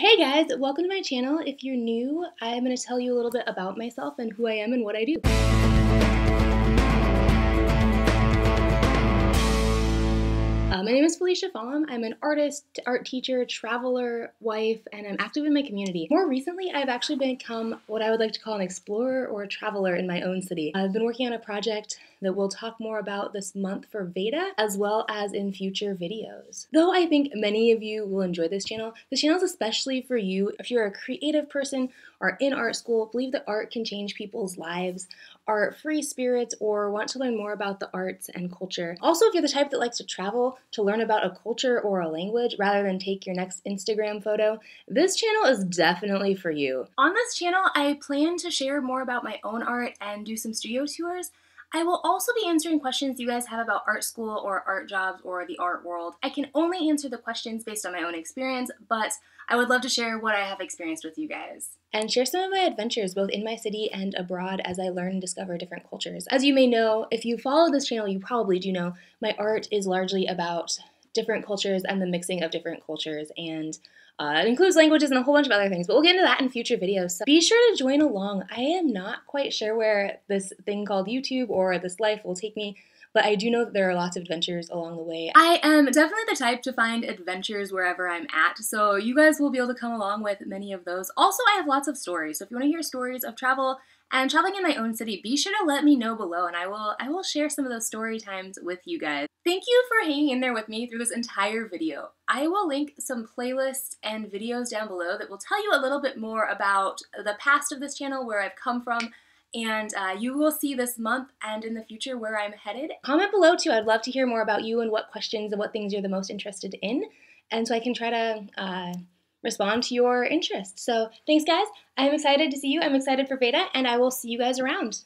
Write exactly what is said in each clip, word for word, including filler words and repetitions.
Hey guys, welcome to my channel. If you're new, I'm going to tell you a little bit about myself and who I am and what I do. Uh, my name is Felicia Follum. I'm an artist, art teacher, traveler, wife, and I'm active in my community. More recently, I've actually become what I would like to call an explorer or a traveler in my own city. I've been working on a project that we'll talk more about this month for VEDA, as well as in future videos. Though I think many of you will enjoy this channel, this channel is especially for you if you're a creative person or in art school, believe that art can change people's lives, are free spirits, or want to learn more about the arts and culture. Also, if you're the type that likes to travel to learn about a culture or a language rather than take your next Instagram photo, this channel is definitely for you. On this channel, I plan to share more about my own art and do some studio tours. I will also be answering questions you guys have about art school or art jobs or the art world. I can only answer the questions based on my own experience, but I would love to share what I have experienced with you guys. And share some of my adventures both in my city and abroad as I learn and discover different cultures. As you may know, if you follow this channel, you probably do know, my art is largely about different cultures and the mixing of different cultures, and Uh, it includes languages and a whole bunch of other things, but we'll get into that in future videos, so be sure to join along. I am not quite sure where this thing called YouTube or this life will take me, but I do know that there are lots of adventures along the way. I am definitely the type to find adventures wherever I'm at, so you guys will be able to come along with many of those. Also, I have lots of stories, so if you want to hear stories of travel and traveling in my own city, be sure to let me know below, and I will, I will share some of those story times with you guys. Thank you for hanging in there with me through this entire video. I will link some playlists and videos down below that will tell you a little bit more about the past of this channel, where I've come from, and uh, you will see this month and in the future where I'm headed. Comment below too. I'd love to hear more about you and what questions and what things you're the most interested in, and so I can try to uh, respond to your interests. So thanks guys. I'm excited to see you. I'm excited for VEDA, and I will see you guys around.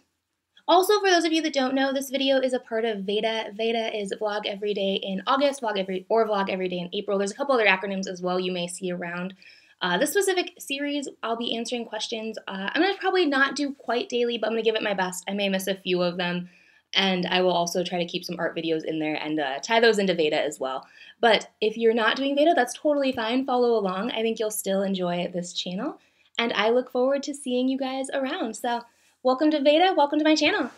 Also, for those of you that don't know, this video is a part of VEDA. VEDA is vlog every day in August, vlog every or vlog every day in April. There's a couple other acronyms as well you may see around. Uh, this specific series, I'll be answering questions. Uh, I'm gonna probably not do quite daily, but I'm gonna give it my best. I may miss a few of them, and I will also try to keep some art videos in there and uh, tie those into VEDA as well. But if you're not doing VEDA, that's totally fine. Follow along. I think you'll still enjoy this channel, and I look forward to seeing you guys around. So welcome to VEDA, welcome to my channel.